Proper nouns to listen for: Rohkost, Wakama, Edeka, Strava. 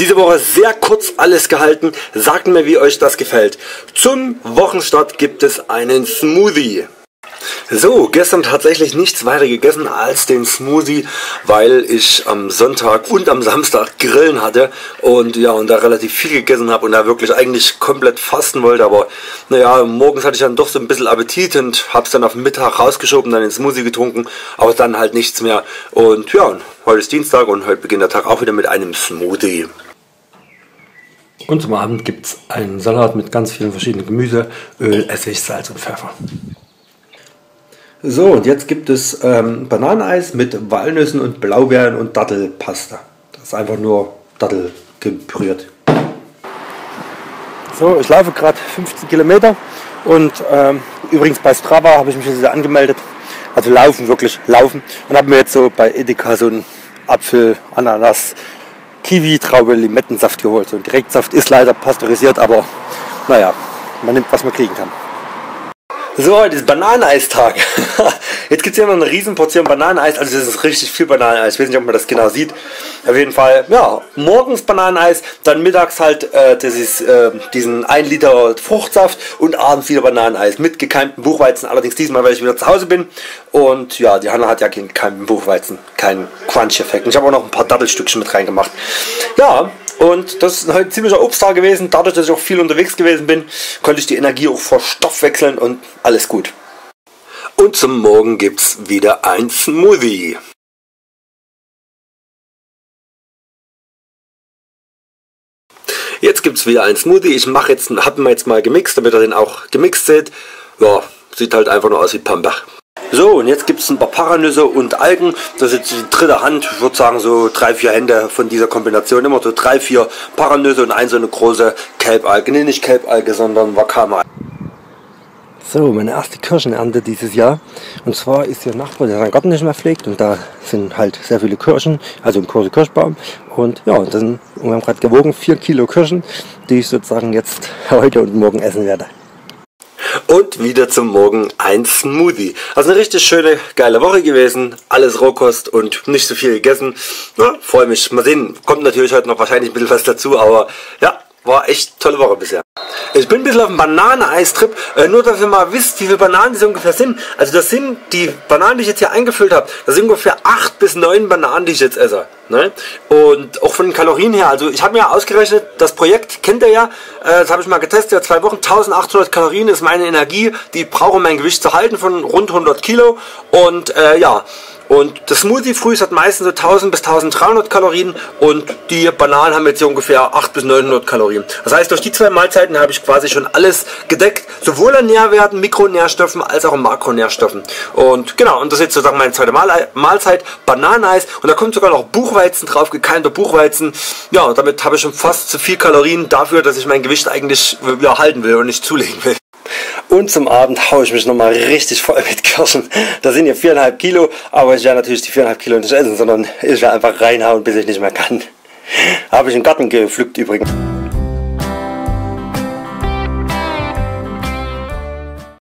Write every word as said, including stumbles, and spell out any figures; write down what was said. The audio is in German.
Diese Woche sehr kurz alles gehalten. Sagt mir, wie euch das gefällt. Zum Wochenstart gibt es einen Smoothie. So, gestern tatsächlich nichts weiter gegessen als den Smoothie, weil ich am Sonntag und am Samstag Grillen hatte und ja, und da relativ viel gegessen habe und da wirklich eigentlich komplett fasten wollte, aber naja, morgens hatte ich dann doch so ein bisschen Appetit und hab's dann auf den Mittag rausgeschoben, dann den Smoothie getrunken, aber dann halt nichts mehr. Und ja, heute ist Dienstag und heute beginnt der Tag auch wieder mit einem Smoothie. Und zum Abend gibt's einen Salat mit ganz vielen verschiedenen Gemüse, Öl, Essig, Salz und Pfeffer. So, und jetzt gibt es ähm, Bananeneis mit Walnüssen und Blaubeeren und Dattelpasta. Das ist einfach nur Dattel gepüriert. So, ich laufe gerade fünfzehn Kilometer und ähm, übrigens bei Strava habe ich mich jetzt wieder angemeldet. Also laufen, wirklich laufen. Und habe mir jetzt so bei Edeka so einen Apfel, Ananas, Kiwi, Traube, Limettensaft geholt. So ein Direktsaft ist leider pasteurisiert, aber naja, man nimmt, was man kriegen kann. So, heute ist Bananeneistag. Jetzt gibt es hier noch eine riesen Portion Bananeneis. Also das ist richtig viel Bananeneis. Ich weiß nicht, ob man das genau sieht. Auf jeden Fall, ja, morgens Bananeneis, dann mittags halt äh, das ist, äh, diesen ein Liter Fruchtsaft und abends wieder Bananeneis mit gekeimtem Buchweizen. Allerdings diesmal, weil ich wieder zu Hause bin. Und ja, die Hanna hat ja keinen gekeimten Buchweizen, keinen Crunch-Effekt. Ich habe auch noch ein paar Dattelstückchen mit reingemacht. Ja. Und das ist heute ein ziemlicher Obsttag gewesen. Dadurch, dass ich auch viel unterwegs gewesen bin, konnte ich die Energie auch verstoffwechseln und alles gut. Und zum Morgen gibt es wieder ein Smoothie. Jetzt gibt es wieder ein Smoothie. Ich mache jetzt, habe ihn jetzt mal gemixt, damit ihr den auch gemixt seht. Ja, sieht halt einfach nur aus wie Pampe. So, und jetzt gibt es ein paar Paranüsse und Algen. Das ist jetzt die dritte Hand. Ich würde sagen, so drei, vier Hände von dieser Kombination. Immer so drei, vier Paranüsse und ein so eine große Kelbalge. Ne, nicht Kelbalge, sondern Wakama. So, meine erste Kirschenernte dieses Jahr. Und zwar ist hier Nachbar, der seinen Garten nicht mehr pflegt. Und da sind halt sehr viele Kirschen, also ein großer Kirschbaum. Und ja, das sind, wir haben gerade gewogen, vier Kilo Kirschen, die ich sozusagen jetzt heute und morgen essen werde. Und wieder zum Morgen ein Smoothie. Also eine richtig schöne, geile Woche gewesen. Alles Rohkost und nicht so viel gegessen. Ja, freue mich. Mal sehen, kommt natürlich heute noch wahrscheinlich ein bisschen was dazu, aber ja, war echt tolle Woche bisher. Ich bin ein bisschen auf dem Bananeneis-Trip, äh, nur dass ihr mal wisst, wie viele Bananen das ungefähr sind. Also das sind die Bananen, die ich jetzt hier eingefüllt habe. Das sind ungefähr acht bis neun Bananen, die ich jetzt esse. Ne? Und auch von den Kalorien her. Also ich habe mir ausgerechnet, das Projekt kennt ihr ja. Äh, das habe ich mal getestet, ja, zwei Wochen. eintausendachthundert Kalorien ist meine Energie, die ich brauche, um mein Gewicht zu halten, von rund hundert Kilo. Und äh, ja, und das Smoothie frühs hat meistens so tausend bis eintausenddreihundert Kalorien und die Bananen haben jetzt hier ungefähr achthundert bis neunhundert Kalorien. Das heißt, durch die zwei Mahlzeiten habe ich quasi schon alles gedeckt, sowohl an Nährwerten, Mikronährstoffen als auch an Makronährstoffen. Und genau, und das ist jetzt sozusagen meine zweite Mahlzeit, Bananeneis und da kommt sogar noch Buchweizen drauf, gekeimter Buchweizen. Ja, und damit habe ich schon fast zu viel Kalorien dafür, dass ich mein Gewicht eigentlich ja, halten will und nicht zulegen will. Und zum Abend haue ich mich nochmal richtig voll mit Kirschen. Da sind hier viereinhalb Kilo, aber ich werde natürlich die viereinhalb Kilo nicht essen, sondern ich werde einfach reinhauen, bis ich nicht mehr kann. Habe ich im Garten gepflückt übrigens.